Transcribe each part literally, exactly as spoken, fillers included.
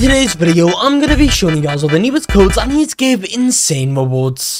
today's video, I'm gonna be showing you guys all the newest codes I need to give insane rewards.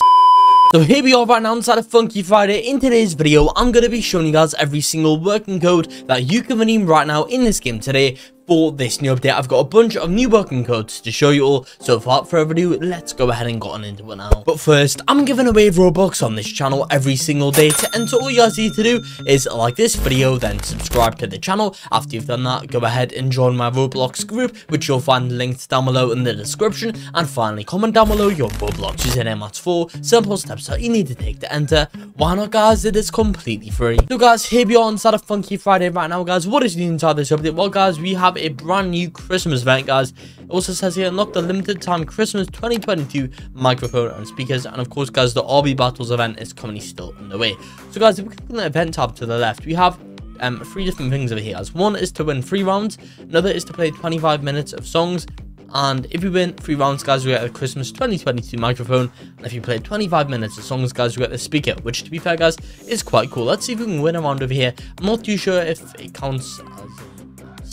So here we are right now inside of Funky Friday. In today's video, I'm going to be showing you guys every single working code that you can redeem right now in this game today for this new update. I've got a bunch of new working codes to show you all, so without further ado, let's go ahead and get on into it now. But first, I'm giving away Robux on this channel every single day, and so all you guys need to do is like this video, then subscribe to the channel. After you've done that, go ahead and join my Roblox group, which you'll find linked down below in the description, and finally comment down below your Roblox username. That's four simple steps that you need to take to enter. Why not, guys? It is completely free. So guys, here we are inside of Funky Friday right now, guys. What is new inside this update? Well guys, we have a brand new Christmas event, guys. It also says here, unlock the limited time Christmas twenty twenty-two microphone and speakers. And of course guys, the R B battles event is currently still underway. So guys, if we click on the event tab to the left, we have um three different things over here, guys. One is to win three rounds, another is to play twenty-five minutes of songs, and if you win three rounds, guys, we get a Christmas twenty twenty-two microphone. And if you play twenty-five minutes of songs, guys, we get the speaker, which, to be fair, guys, is quite cool. Let's see if we can win a round over here. I'm not too sure if it counts as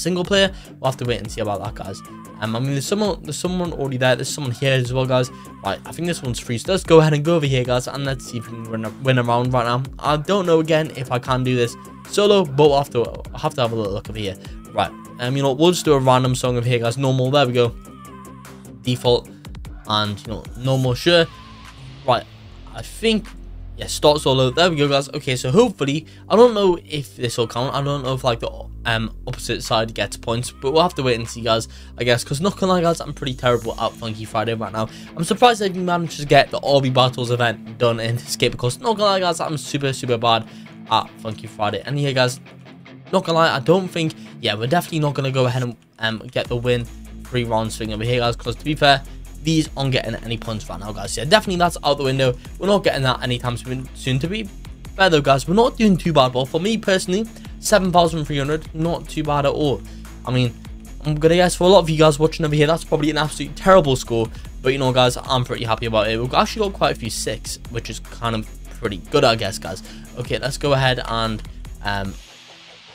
single player. We'll have to wait and see about that, guys. Um, I mean, there's someone, there's someone already there. There's someone here as well, guys. Right, I think this one's free. So let's go ahead and go over here, guys, and let's see if we can win a, win a round right now. I don't know, again, if I can do this solo, but we'll have to, we'll have, to have a little look over here. Right, um, you know, we'll just do a random song over here, guys. Normal, there we go. Default, and you know, normal, sure. Right, I think, yeah, start solo, there we go, guys. Okay, so hopefully, I don't know if this will count. I don't know if like the um opposite side gets points, but we'll have to wait and see, guys, I guess, because not gonna lie, guys, I'm pretty terrible at Funky Friday right now. I'm surprised I managed to get the R B battles event done in this game, because not gonna lie, guys, I'm super super bad at Funky Friday. And yeah, guys, not gonna lie, I don't think, yeah, we're definitely not gonna go ahead and um get the win three rounds thing over here, guys, because to be fair, these aren't getting any points right now, guys. Yeah, definitely that's out the window. We're not getting that anytime soon. To be fair though, guys, we're not doing too bad. Well, for me personally, seven thousand three hundred, not too bad at all. I mean, I'm gonna guess for a lot of you guys watching over here, that's probably an absolute terrible score, but you know, guys, I'm pretty happy about it. We've actually got quite a few six, which is kind of pretty good, I guess, guys. Okay, let's go ahead and um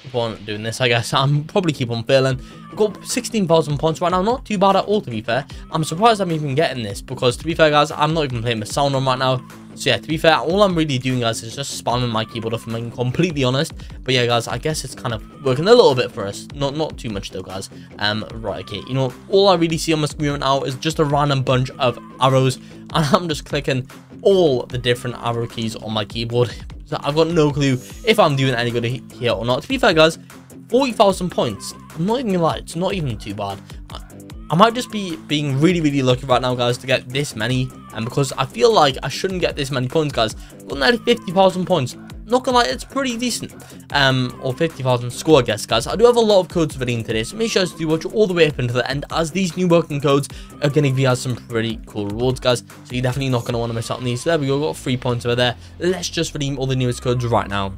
keep on doing this, I guess. I'm probably keep on failing. I've got sixteen thousand points right now. Not too bad at all, to be fair. I'm surprised I'm even getting this, because to be fair, guys, I'm not even playing with sound on right now. So yeah, to be fair, all I'm really doing, guys, is just spamming my keyboard, if I'm being completely honest. But yeah, guys, I guess it's kind of working a little bit for us. Not not too much though, guys. Um, right, okay. You know, all I really see on my screen right now is just a random bunch of arrows, and I'm just clicking all the different arrow keys on my keyboard. So I've got no clue if I'm doing any good here or not. To be fair, guys, forty thousand points. I'm not even gonna lie, it's not even too bad. I might just be being really, really lucky right now, guys, to get this many. And because I feel like I shouldn't get this many points, guys. I've got nearly fifty thousand points. Not gonna lie, it's pretty decent. Um, or fifty thousand score, I guess, guys. I do have a lot of codes for in today, so make sure to watch all the way up until the end, as these new working codes are gonna give you guys some pretty cool rewards, guys. So you're definitely not gonna want to miss out on these. So there we go, got three points over there. Let's just redeem all the newest codes right now.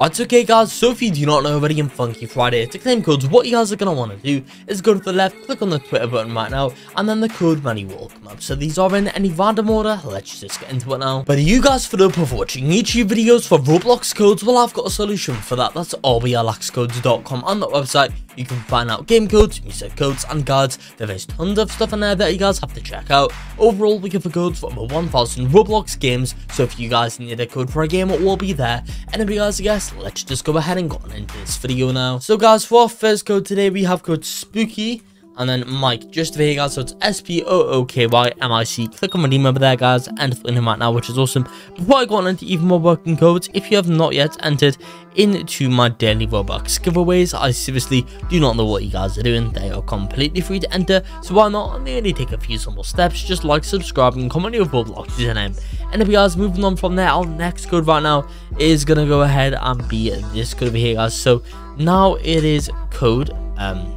That's okay, guys, so if you do not know already in Funky Friday, to claim codes, what you guys are going to want to do is go to the left, click on the Twitter button right now, and then the code menu will come up. So these are in any random order. Let's just get into it now. But you guys for the for watching YouTube videos for Roblox codes, well, I've got a solution for that. That's r b l x codes dot com. On that website, you can find out game codes, music codes, and guides. There is tons of stuff in there that you guys have to check out. Overall, we cover codes for over one thousand Roblox games, so if you guys need a code for a game, it will be there. And if you guys guess, let's just go ahead and go on into this video now. So guys, for our first code today, we have code spooky and then Mike just over here, guys. So it's S P O O K Y M I C. Click on redeem over there, guys, and fill in right now, which is awesome. Before I go on into even more working codes, if you have not yet entered into my daily Robux giveaways, I seriously do not know what you guys are doing. They are completely free to enter, so why not? They only take a few simple steps, just like, subscribe, and comment your Roblox username. And if you guys, moving on from there, our next code right now is gonna go ahead and be this code over here, guys. So now it is code um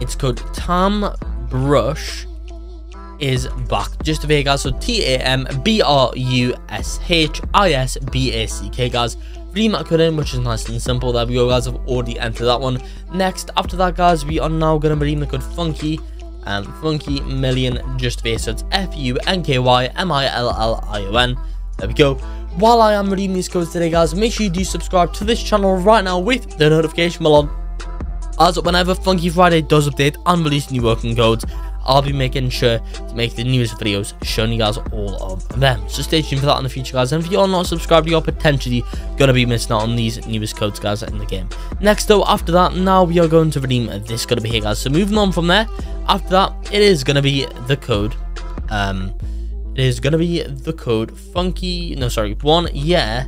it's called Tam Brush is back just over here, guys. So T A M B R U S H I S B A C K, guys. Redeem that code in, which is nice and simple. There we go, guys, I've already entered that one. Next, after that, guys, we are now going to redeem the code funky um funky million just over here. So it's F U N K Y M I L L I O N. There we go. While I am redeeming these codes today, guys, make sure you do subscribe to this channel right now with the notification bell on. as whenever Funky Friday does update and release new working codes, I'll be making sure to make the newest videos showing you guys all of them. So stay tuned for that in the future, guys. And if you're not subscribed, you're potentially going to be missing out on these newest codes, guys, in the game. Next, though, after that, now we are going to redeem this going to be here, guys. So moving on from there, after that, it is going to be the code. Um, it is going to be the code funky. No, sorry, one yeah,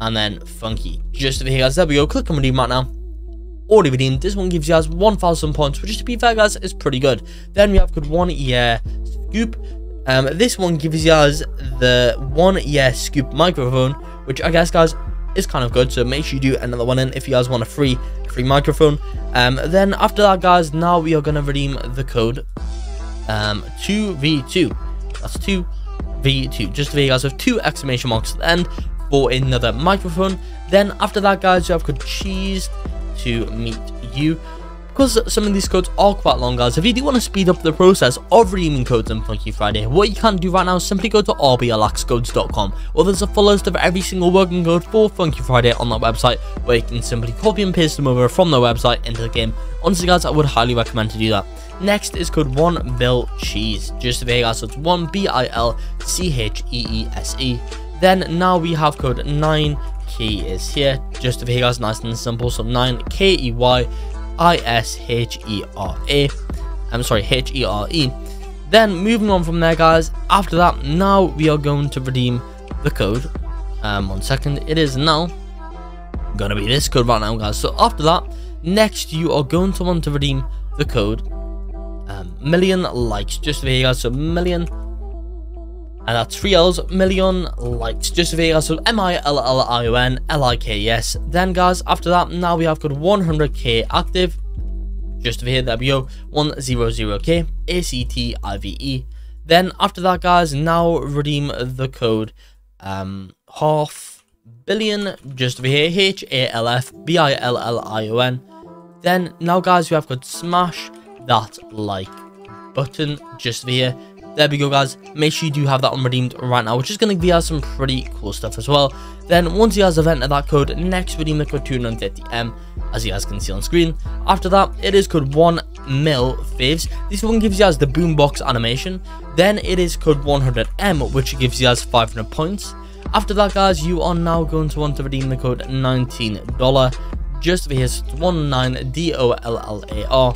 and then funky. Just over here, guys. There we go. Click on redeem right now. Already redeemed. This one gives you guys one thousand points, which, to be fair, guys, is pretty good. Then we have good one yeah scoop. Um, this one gives you guys the one yeah scoop microphone, which I guess, guys, is kind of good. So make sure you do another one in if you guys want a free free microphone. Um, then after that, guys, now we are gonna redeem the code um two V two. That's two V two. Just for you guys with two exclamation marks at the end for another microphone. Then after that, guys, you have good cheese to meet you, because some of these codes are quite long, guys. If you do want to speed up the process of redeeming codes on Funky Friday, what you can do right now is simply go to R B L X codes dot com, or there's a full list of every single working code for Funky Friday on that website, where you can simply copy and paste them over from their website into the game. Honestly, guys, I would highly recommend to do that. Next is code one Bill Cheese. Just to be here, guys, so it's one B I L C H E E S E. Then now we have code nine. Key is here, just over here, guys, nice and simple. So nine K E Y I S H E R A. I'm sorry, H E R E. Then moving on from there, guys. After that, now we are going to redeem the code. Um, one second, it is now gonna be this code right now, guys. So after that, next you are going to want to redeem the code um, million likes. Just over here, guys. So million. And that's three L's, million likes. Just over here, guys, so M I L L I O N L I K E S. Then, guys, after that, now we have got one hundred K active. Just over here, there we go, one hundred K, A C T I V E. Then, after that, guys, now redeem the code um, half billion. Just over here, H A L F B I L L I O N. Then, now, guys, we have got smash that like button. Just over here. There we go, guys. Make sure you do have that on redeemed right now, which is going to give us some pretty cool stuff as well. Then once you guys have entered that code, next redeem the code two hundred fifty M, as you guys can see on screen. After that, it is code one mil faves. This one gives you guys the boombox animation. Then it is code one hundred M, which gives you guys five hundred points. After that, guys, you are now going to want to redeem the code nineteen dollars. Just for here, so it's one nine D O L L A R.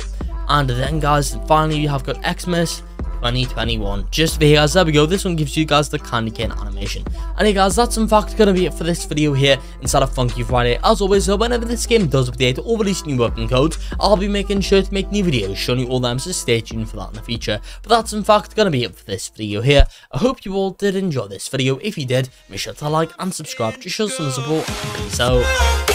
And then, guys, finally, you have got Xmas twenty twenty-one. Just for here, guys, there we go. This one gives you guys the candy cane animation. And hey, guys, that's in fact going to be it for this video here inside of Funky Friday. As always, so whenever this game does update or release new working codes, I'll be making sure to make new videos showing you all them, so stay tuned for that in the future. But that's in fact going to be it for this video here. I hope you all did enjoy this video. If you did, make sure to like and subscribe to show some support. Peace out.